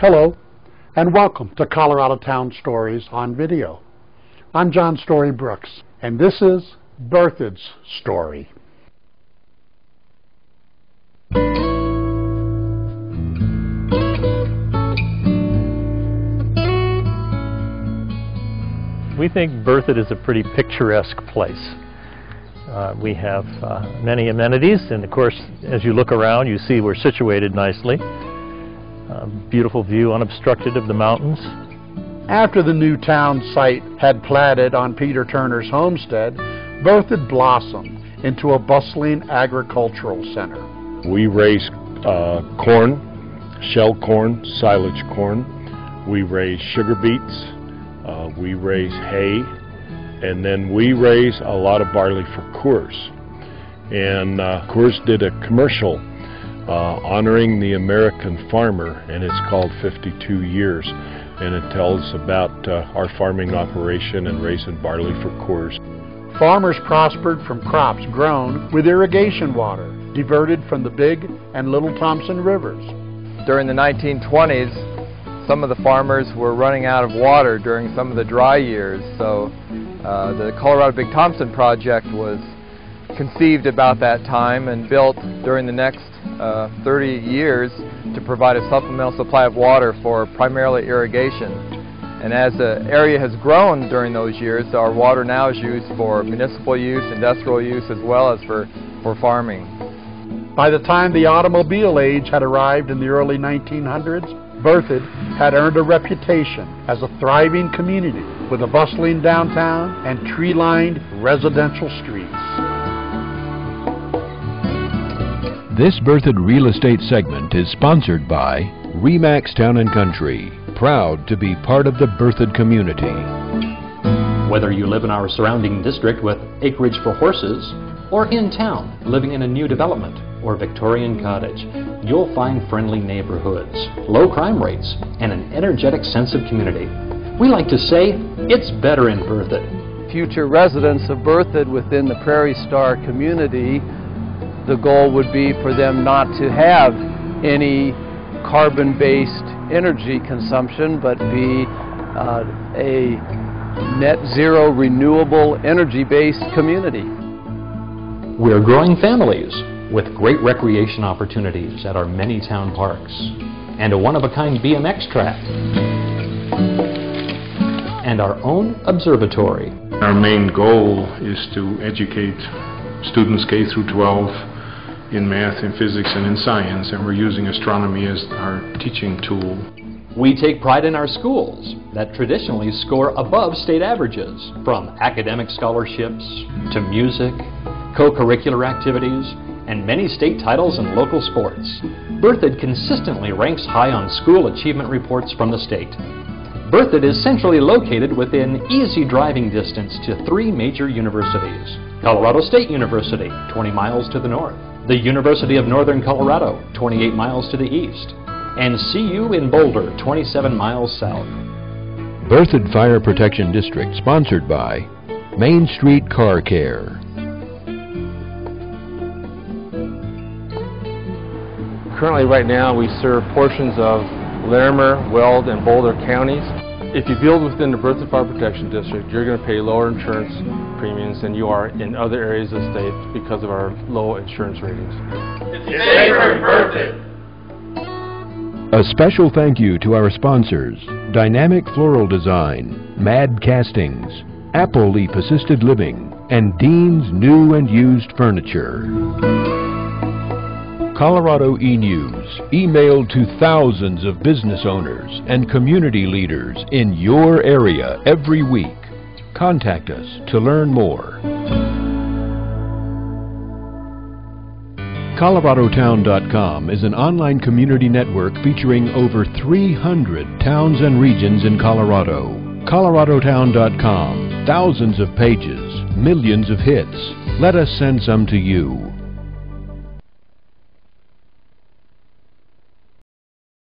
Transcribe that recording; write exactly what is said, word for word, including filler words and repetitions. Hello, and welcome to ColoradoTown Stories on video. I'm John Story Brooks, and this is Berthoud's story. We think Berthoud is a pretty picturesque place. Uh, we have uh, many amenities, and of course, as you look around, you see we're situated nicely. Uh, beautiful view, unobstructed, of the mountains. After the new town site had platted on Peter Turner's homestead, Berthoud blossomed into a bustling agricultural center. We raise uh, corn, shell corn, silage corn. We raise sugar beets. Uh, we raise hay. And then we raise a lot of barley for Coors. And uh, Coors did a commercial Uh, honoring the American farmer, and it's called fifty-two years, and it tells about uh, our farming operation and raising barley for Coors. Farmers prospered from crops grown with irrigation water diverted from the Big and Little Thompson rivers. During the nineteen twenties, some of the farmers were running out of water during some of the dry years, so uh, the Colorado Big Thompson project was conceived about that time and built during the next Uh, thirty years to provide a supplemental supply of water for primarily irrigation. And as the area has grown during those years, our water now is used for municipal use, industrial use, as well as for, for farming. By the time the automobile age had arrived in the early nineteen hundreds, Berthoud had earned a reputation as a thriving community with a bustling downtown and tree-lined residential streets. This Berthoud real estate segment is sponsored by REMAX Town and Country, proud to be part of the Berthoud community. Whether you live in our surrounding district with acreage for horses, or in town living in a new development or Victorian cottage, you'll find friendly neighborhoods, low crime rates, and an energetic sense of community. We like to say it's better in Berthoud. Future residents of Berthoud within the Prairie Star community, the goal would be for them not to have any carbon-based energy consumption, but be uh, a net zero renewable energy-based community. We're growing families with great recreation opportunities at our many town parks and a one-of-a-kind B M X track and our own observatory. Our main goal is to educate students K through twelve in math, in physics, and in science, and we're using astronomy as our teaching tool. We take pride in our schools that traditionally score above state averages, from academic scholarships to music, co-curricular activities, and many state titles and local sports. Berthoud consistently ranks high on school achievement reports from the state. Berthoud is centrally located within easy driving distance to three major universities: Colorado State University, twenty miles to the north, the University of Northern Colorado, twenty-eight miles to the east, and C U in Boulder, twenty-seven miles south. Berthoud Fire Protection District, sponsored by Main Street Car Care. Currently right now we serve portions of Larimer, Weld, and Boulder counties. If you build within the Berthoud Fire Protection District, you're going to pay lower insurance premiums than you are in other areas of the state because of our low insurance ratings. It's safer in Berthoud! A special thank you to our sponsors: Dynamic Floral Design, Mad Castings, Apple Leaf Assisted Living, and Dean's New and Used Furniture. Colorado eNews, emailed to thousands of business owners and community leaders in your area every week. Contact us to learn more. Colorado Town dot com is an online community network featuring over three hundred towns and regions in Colorado. Colorado Town dot com, thousands of pages, millions of hits. Let us send some to you.